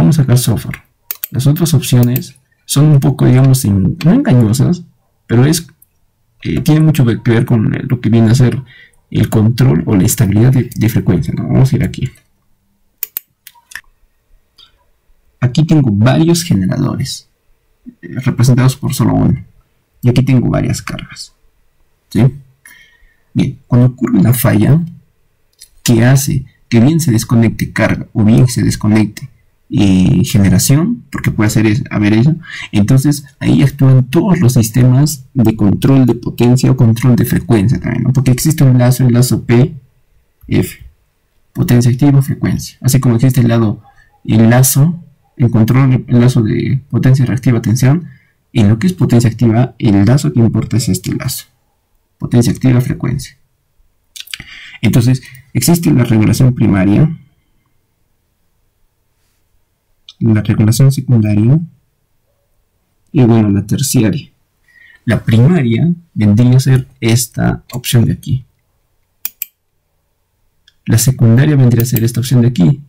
Vamos a sacar software. Las otras opciones son un poco, digamos, no engañosas, pero tiene mucho que ver con lo que viene a ser el control o la estabilidad de frecuencia, ¿no? Vamos a ir aquí. Aquí tengo varios generadores representados por solo uno. Y aquí tengo varias cargas, ¿sí? Bien, cuando ocurre una falla que hace que bien se desconecte carga o bien se desconecte generación, porque puede haber eso, entonces ahí actúan todos los sistemas de control de potencia o control de frecuencia también, ¿no? Porque existe un lazo, el lazo PF, potencia activa, frecuencia, así como existe el lazo de potencia reactiva, tensión. En lo que es potencia activa, el lazo que importa es este lazo, potencia activa, frecuencia. Entonces existe la regulación primaria, la regulación secundaria y, bueno, la terciaria. La primaria vendría a ser esta opción de aquí. La secundaria vendría a ser esta opción de aquí.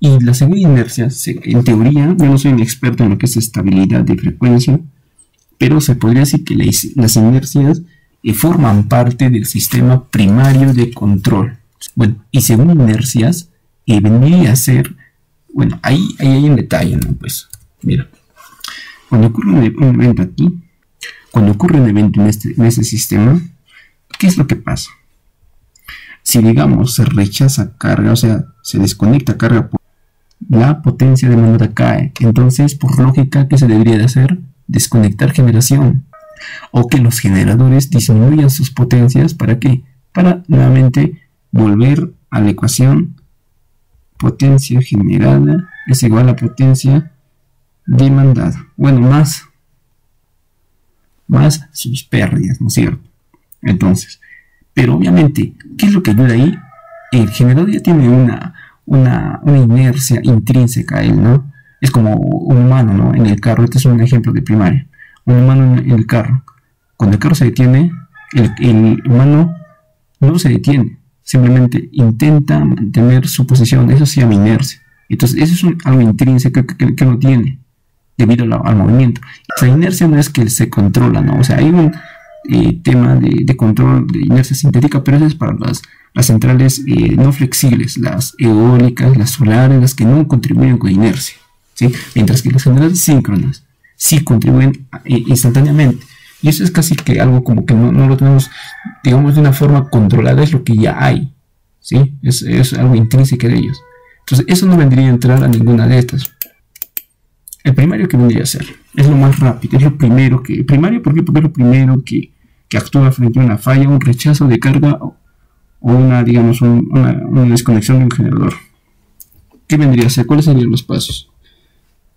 Y la segunda inercia, en teoría, yo no soy un experto en lo que es estabilidad de frecuencia, pero se podría decir que las inercias forman parte del sistema primario de control. Bueno, y según inercias, vendría a ser... Bueno, ahí hay un detalle, ¿no? Pues, mira, cuando ocurre un evento aquí, cuando ocurre un evento en este sistema, ¿qué es lo que pasa? Si, digamos, se rechaza carga, o sea, se desconecta carga, la potencia de demandada cae. Entonces, por lógica, ¿qué se debería de hacer? Desconectar generación. O que los generadores disminuyan sus potencias, ¿para qué? Para, nuevamente, volver a la ecuación. Potencia generada es igual a potencia demandada. Bueno, más sus pérdidas, ¿no es cierto? Entonces, pero obviamente, ¿qué es lo que ayuda ahí? El generador ya tiene una inercia intrínseca a él, ¿no? Es como un humano, ¿no? En el carro, este es un ejemplo de primaria. Un humano en el carro. Cuando el carro se detiene, el humano no se detiene. Simplemente intenta mantener su posición, eso se llama inercia. Entonces eso es algo intrínseco que no tiene debido al movimiento. La inercia no es que se controla, ¿no? O sea, hay un tema de control de inercia sintética, pero eso es para las centrales no flexibles, las eólicas, las solares, las que no contribuyen con inercia, ¿sí? Mientras que las centrales síncronas sí contribuyen instantáneamente. Y eso es casi que algo como que no lo tenemos, digamos, de una forma controlada, es lo que ya hay, ¿sí? Es algo intrínseco de ellos. Entonces, eso no vendría a entrar a ninguna de estas. El primario que vendría a ser, es lo más rápido, es lo primero que... Primario, ¿por qué? Porque es lo primero que actúa frente a una falla, un rechazo de carga o una, digamos, una desconexión de un generador. ¿Qué vendría a ser? ¿Cuáles serían los pasos?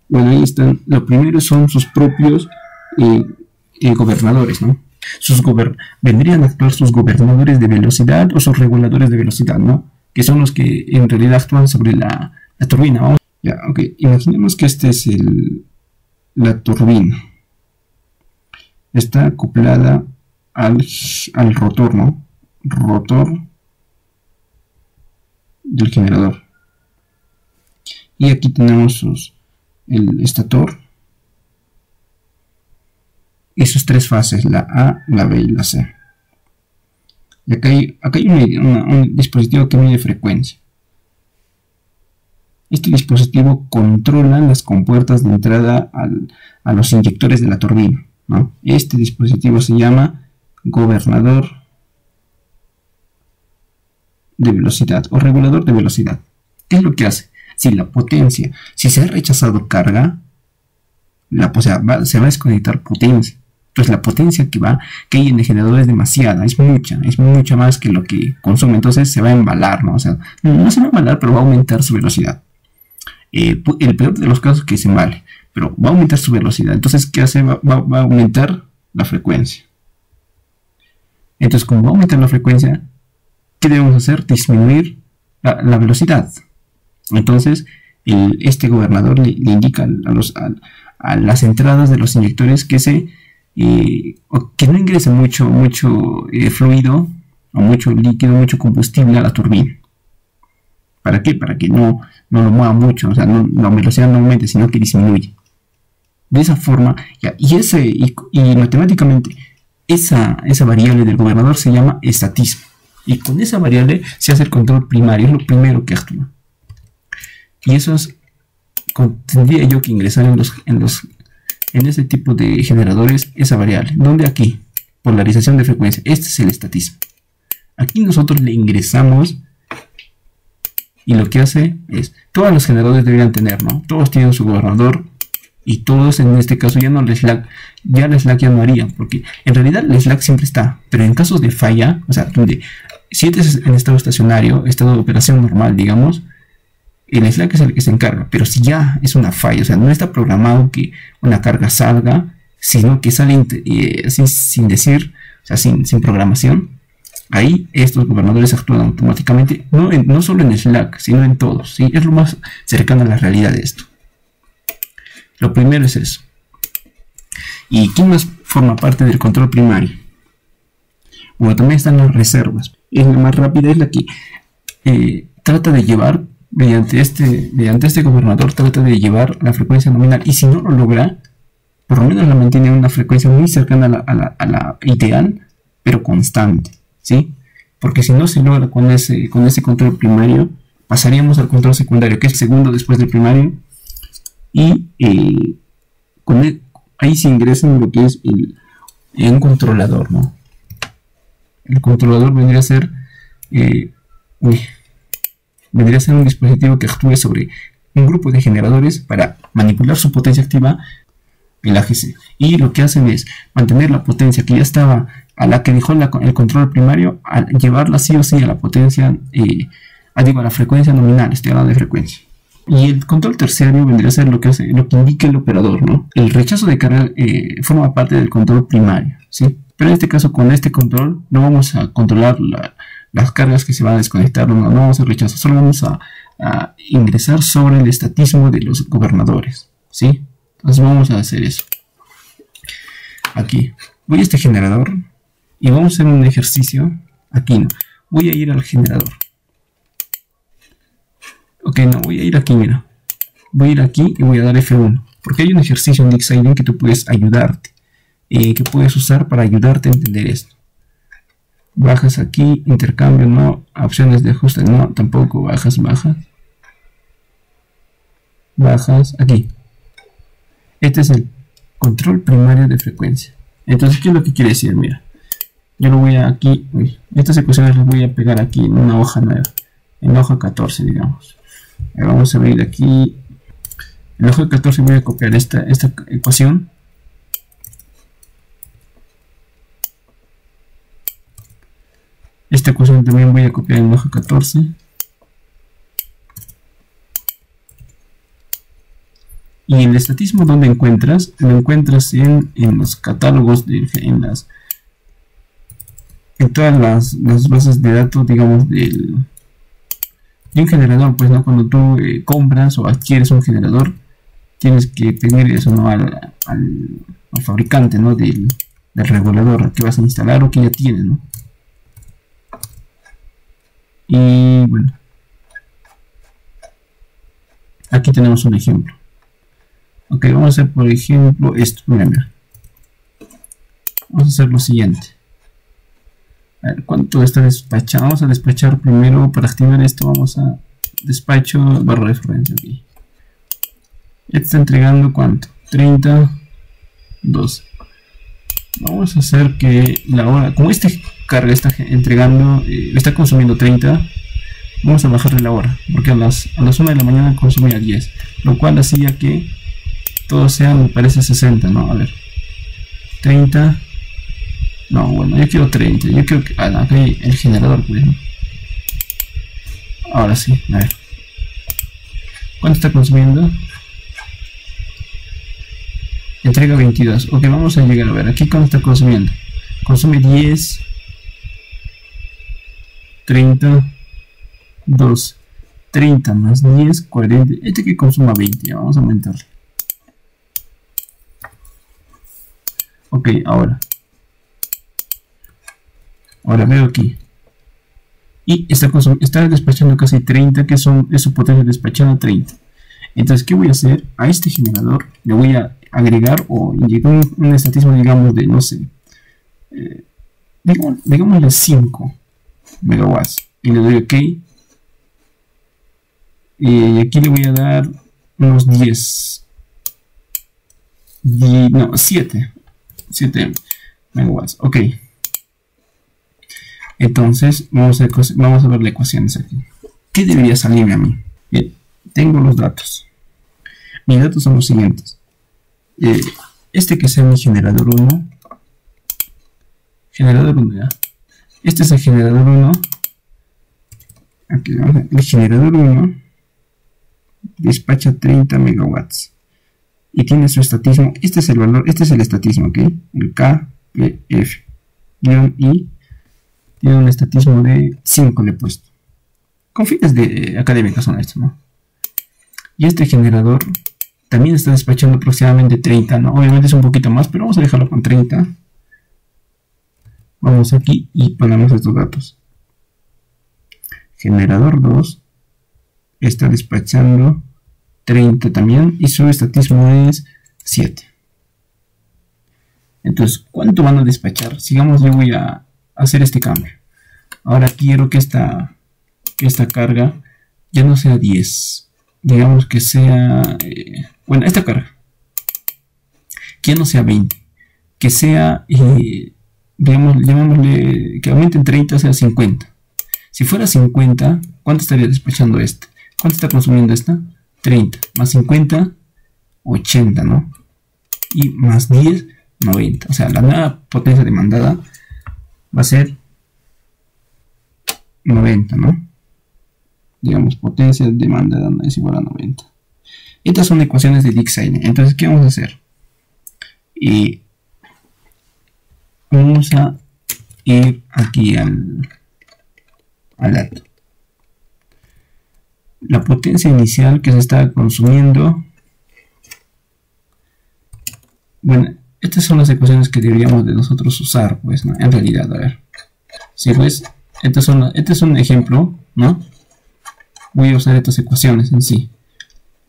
Bueno, ahí están. Lo primero son sus propios... gobernadores, ¿no? Vendrían a actuar sus gobernadores de velocidad o sus reguladores de velocidad, ¿no? Que son los que en realidad actúan sobre la turbina. ¿Vamos? Ya, ok. Imaginemos que este es la turbina. Está acoplada al rotor, ¿no? Rotor del generador. Y aquí tenemos el estator. Y sus tres fases, la A, la B y la C. Y acá hay un dispositivo que mide frecuencia. Este dispositivo controla las compuertas de entrada a los inyectores de la turbina, ¿no? Este dispositivo se llama gobernador de velocidad o regulador de velocidad. ¿Qué es lo que hace? Si se ha rechazado carga, se va a desconectar potencia. Entonces la potencia que hay en el generador es demasiada, es mucha más que lo que consume. Entonces se va a embalar, ¿no? O sea, no se va a embalar, pero va a aumentar su velocidad. El peor de los casos es que se embale, pero va a aumentar su velocidad. Entonces, ¿qué hace? Va a aumentar la frecuencia. Entonces, como va a aumentar la frecuencia, ¿qué debemos hacer? Disminuir la velocidad. Entonces, este gobernador le indica a las entradas de los inyectores que no ingrese mucho fluido o mucho líquido, mucho combustible a la turbina. ¿Para qué? Para que no lo mueva mucho, o sea, la velocidad no aumente, sino que disminuye. De esa forma, ya, y matemáticamente, esa variable del gobernador se llama estatismo. Y con esa variable se hace el control primario, es lo primero que actúa. Y eso es, tendría yo que ingresar en este tipo de generadores esa variable. ¿Dónde? Aquí, polarización de frecuencia. Este es el estatismo. Aquí nosotros le ingresamos y lo que hace es, todos los generadores deberían tener, ¿no? Todos tienen su gobernador y todos en este caso ya no la slack ya no haría, porque en realidad la slack siempre está, pero en casos de falla, o sea, donde si este es en estado estacionario, estado de operación normal, digamos, el slack es el que se encarga, pero si ya es una falla, o sea, no está programado que una carga salga, sino que sale sin decir, o sea, sin programación. Ahí estos gobernadores actúan automáticamente, no solo en Slack, sino en todos, ¿sí? Es lo más cercano a la realidad de esto. Lo primero es eso. ¿Y quién más forma parte del control primario? Bueno, también están las reservas. Es la más rápida, es la que trata de llevar, mediante este gobernador, trata de llevar la frecuencia nominal. Y si no lo logra, por lo menos la mantiene en una frecuencia muy cercana a la ideal, pero constante. ¿Sí? Porque si no se logra con ese control primario, pasaríamos al control secundario, que es el segundo después del primario, y ahí se ingresa en lo que es un controlador, ¿no? El controlador vendría a ser un dispositivo que actúe sobre un grupo de generadores para manipular su potencia activa, el AGC, y lo que hacen es mantener la potencia que ya estaba, a la que dejó el control primario, a llevarla sí o sí a la potencia, a la frecuencia nominal, estoy hablando de frecuencia. Y el control terciario vendría a ser lo que indica el operador, ¿no? El rechazo de carga forma parte del control primario, ¿sí? Pero en este caso, con este control, no vamos a controlar las cargas que se van a desconectar, no vamos a rechazar, solo vamos a ingresar sobre el estatismo de los gobernadores, ¿sí? Entonces vamos a hacer eso. Aquí, voy a este generador. Y vamos a hacer un ejercicio aquí, ¿no? Voy a ir al generador. Ok, no, voy a ir aquí, mira. Voy a ir aquí y voy a dar F1. Porque hay un ejercicio en DxIDEN que tú puedes ayudarte. Que puedes usar para ayudarte a entender esto. Bajas aquí, intercambio, no. Opciones de ajuste, no. Tampoco bajas. Bajas, aquí. Este es el control primario de frecuencia. Entonces, ¿qué es lo que quiere decir? Mira. Yo lo voy a aquí, estas ecuaciones las voy a pegar aquí en una hoja nueva, en la hoja 14, digamos. Vamos a abrir aquí, en la hoja 14 voy a copiar esta ecuación. Esta ecuación también voy a copiar en la hoja 14. Y el estatismo, ¿dónde encuentras? Lo encuentras en los catálogos, en todas las bases de datos, digamos, de un generador, pues, ¿no? Cuando tú compras o adquieres un generador, tienes que tener eso, ¿no? al fabricante, ¿no? del regulador que vas a instalar o que ya tiene, ¿no? Y bueno, aquí tenemos un ejemplo. Ok, vamos a hacer por ejemplo esto. Mira, vamos a hacer lo siguiente. A ver, ¿cuánto está despachado? Vamos a despachar primero. Para activar esto vamos a despacho barra referencia aquí. Este está entregando ¿cuánto? 30, 12. Vamos a hacer que la hora, como este carga está entregando, está consumiendo 30, vamos a bajarle la hora, porque a las 1 de la mañana consumía 10, lo cual hacía que todo sea, me parece, 60, ¿no? A ver, 30. No, bueno, yo quiero 30, yo creo que acá hay el generador, pues, ¿no? Ahora sí, a ver. ¿Cuánto está consumiendo? Entrega 22. Ok, vamos a llegar a ver. Aquí cuánto está consumiendo. Consume 10, 30, 2, 30 más 10, 40. Este que consuma 20, ya vamos a aumentarle. Ok, ahora. Ahora veo aquí. y está despachando casi 30, que es su potencia despachada 30. Entonces, ¿qué voy a hacer? A este generador le voy a agregar o inyectar un estatismo, digamos, de, no sé, digámosle 5 megawatts, y le doy OK. Y aquí le voy a dar unos 7 megawatts, ok. Entonces vamos a ver las ecuaciones aquí. ¿Qué debería salirme a mí? Bien, tengo los datos. Mis datos son los siguientes. Este que sea mi generador 1. Generador 1, ¿ya? Este es el generador 1. Aquí vamos a ver. El generador 1 despacha 30 megawatts. Y tiene su estatismo. Este es el valor, este es el estatismo, ¿ok? El KPF. Y tiene un estatismo de 5, le he puesto. Con fines de académicas son estos, ¿no? Y este generador también está despachando aproximadamente 30, ¿no? Obviamente es un poquito más, pero vamos a dejarlo con 30. Vamos aquí y ponemos estos datos. Generador 2 está despachando 30 también, y su estatismo es 7. Entonces, ¿cuánto van a despachar? Sigamos, yo voy a hacer este cambio. Ahora quiero que esta carga ya no sea 10. Digamos que sea... bueno, esta carga. Que ya no sea 20. Que sea... digamos, llamémosle... Que aumente en 30, sea 50. Si fuera 50, ¿cuánto estaría despachando este? ¿Cuánto está consumiendo esta? 30. Más 50, 80, ¿no? Y más 10, 90. O sea, la nueva potencia demandada va a ser 90, ¿no? Digamos, potencia demandada es igual a 90. Estas son ecuaciones de Dixine. Entonces, ¿qué vamos a hacer? Y vamos a ir aquí al dato. La potencia inicial que se está consumiendo. Bueno, estas son las ecuaciones que deberíamos de nosotros usar, pues, ¿no? En realidad, a ver. Sí, pues, este es un ejemplo, ¿no? Voy a usar estas ecuaciones en sí.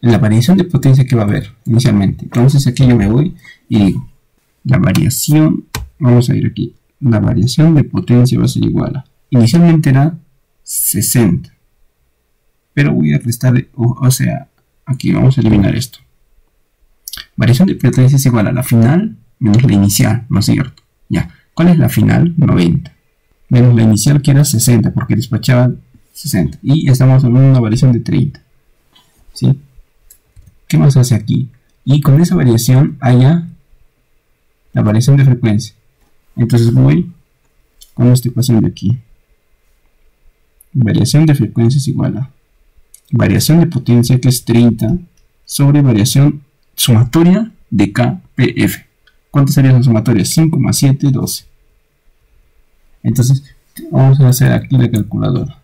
La variación de potencia que va a haber inicialmente. Entonces, aquí yo me voy y digo, la variación, vamos a ir aquí. La variación de potencia va a ser igual a, inicialmente era 60. Pero voy a restar, o sea, aquí vamos a eliminar esto. Variación de potencia es igual a la final menos la inicial, ¿no es cierto? Ya, ¿cuál es la final? 90. Menos la inicial que era 60, porque despachaba 60. Y estamos hablando de una variación de 30. ¿Sí? ¿Qué más hace aquí? Y con esa variación haya la variación de frecuencia. Entonces voy con esta ecuación de aquí. Variación de frecuencia es igual a variación de potencia, que es 30, sobre variación sumatoria de KPF. ¿Cuánto sería la sumatoria? 5 más 7, 12. Entonces, vamos a hacer aquí la calculadora.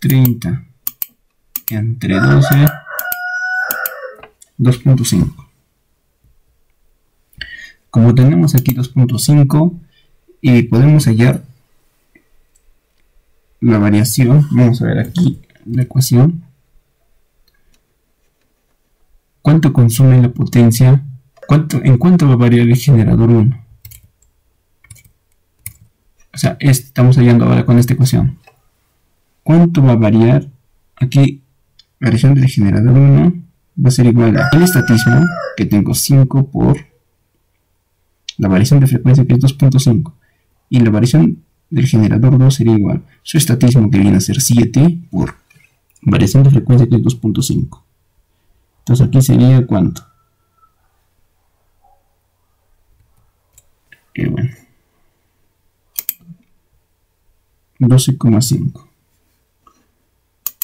30 entre 12, 2.5. Como tenemos aquí 2.5 y podemos hallar la variación, vamos a ver aquí la ecuación. ¿Cuánto consume la potencia? ¿En cuánto va a variar el generador 1? O sea, estamos hallando ahora con esta ecuación. ¿Cuánto va a variar? Aquí, variación del generador 1 va a ser igual a el estatismo, que tengo 5 por la variación de frecuencia, que es 2.5. Y la variación del generador 2 sería igual su estatismo, que viene a ser 7 por variación de frecuencia, que es 2.5. Entonces aquí sería ¿cuánto? Bueno, 12,5.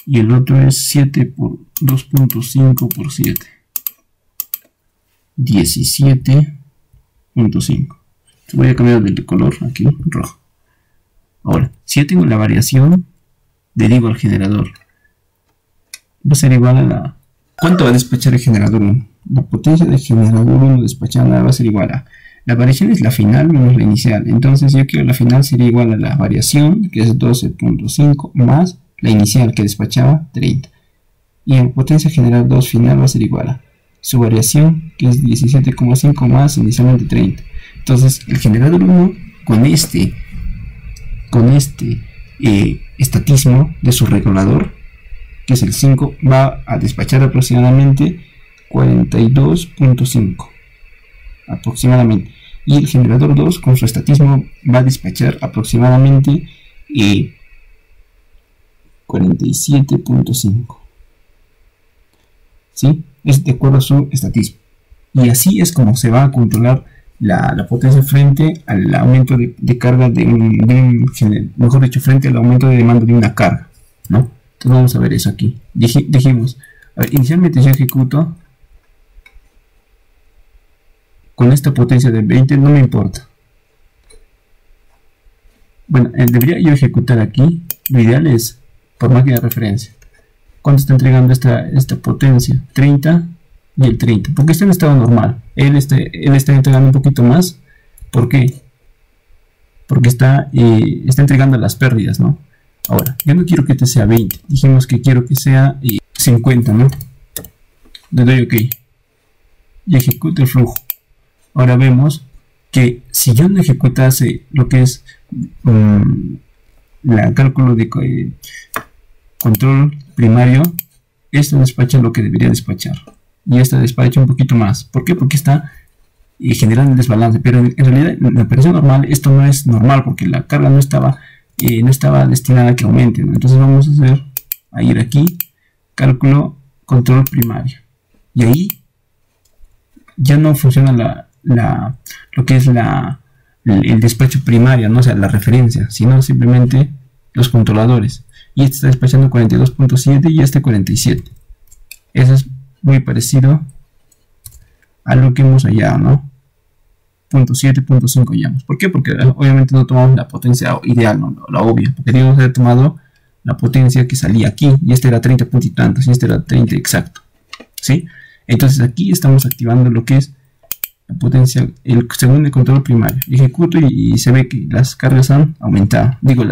Y el otro es 7 por 2.5 por 7. 17,5. Voy a cambiar de color aquí, rojo. Ahora, si yo tengo la variación, le digo al generador, va a ser igual a la... ¿Cuánto va a despachar el generador 1? La potencia del generador 1 despachada va a ser igual a La variación es la final menos la inicial. Entonces yo quiero la final sería igual a la variación, que es 12.5, más la inicial, que despachaba 30. Y en potencia general 2 final va a ser igual a su variación, que es 17.5 más inicialmente 30. Entonces el generador 1 con este estatismo de su regulador, que es el 5, va a despachar aproximadamente 42.5 aproximadamente, y el generador 2 con su estatismo va a despachar aproximadamente 47.5, ¿sí? Es de acuerdo a su estatismo, y así es como se va a controlar la potencia frente al aumento de carga mejor dicho, frente al aumento de demanda de una carga, ¿no? Entonces vamos a ver eso aquí. Dijimos, a ver, inicialmente yo ejecuto con esta potencia de 20, no me importa. Bueno, debería yo ejecutar aquí, lo ideal es por máquina de referencia. ¿Cuánto está entregando esta potencia? 30 y el 30, porque está en estado normal. Él está entregando un poquito más. ¿Por qué? Porque está entregando las pérdidas, ¿no? Ahora, yo no quiero que este sea 20, dijimos que quiero que sea 50, ¿no? Le doy OK y ejecuto el flujo. Ahora vemos que si yo no ejecutase lo que es el cálculo de control primario, esto despacha lo que debería despachar. Y esta despacha un poquito más. ¿Por qué? Porque está generando el desbalance. Pero en realidad en la operación normal esto no es normal, porque la carga no estaba destinada a que aumente, ¿no? Entonces vamos a ir aquí, cálculo control primario. Y ahí ya no funciona lo que es el despacho primario, ¿no? O sea, la referencia, sino simplemente los controladores. Y este está despachando 42.7 y este 47. Eso es muy parecido a lo que hemos hallado, ¿no? 0.7, 0.5 hallamos. ¿Por qué? Porque obviamente no tomamos la potencia ideal, ¿no? La obvia. Porque debemos haber tomado la potencia que salía aquí. Y este era 30 puntos y tantos. Y este era 30 exacto, ¿sí? Entonces aquí estamos activando lo que es la potencia, el segundo control primario. Ejecuto y se ve que las cargas han aumentado. Digo,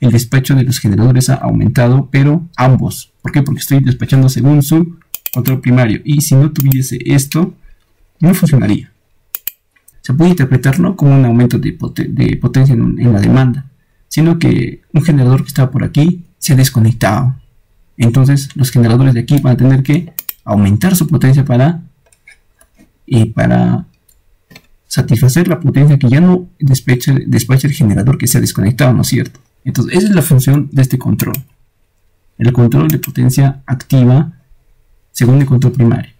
el despacho de los generadores ha aumentado, pero ambos. ¿Por qué? Porque estoy despachando según su control primario. Y si no tuviese esto, no funcionaría. Se puede interpretarlo como un aumento de potencia en la demanda, sino que un generador que estaba por aquí se ha desconectado. Entonces los generadores de aquí van a tener que aumentar su potencia para satisfacer la potencia que ya no despacha el generador que se ha desconectado, ¿no es cierto? Entonces esa es la función de este control, el control de potencia activa según el control primario.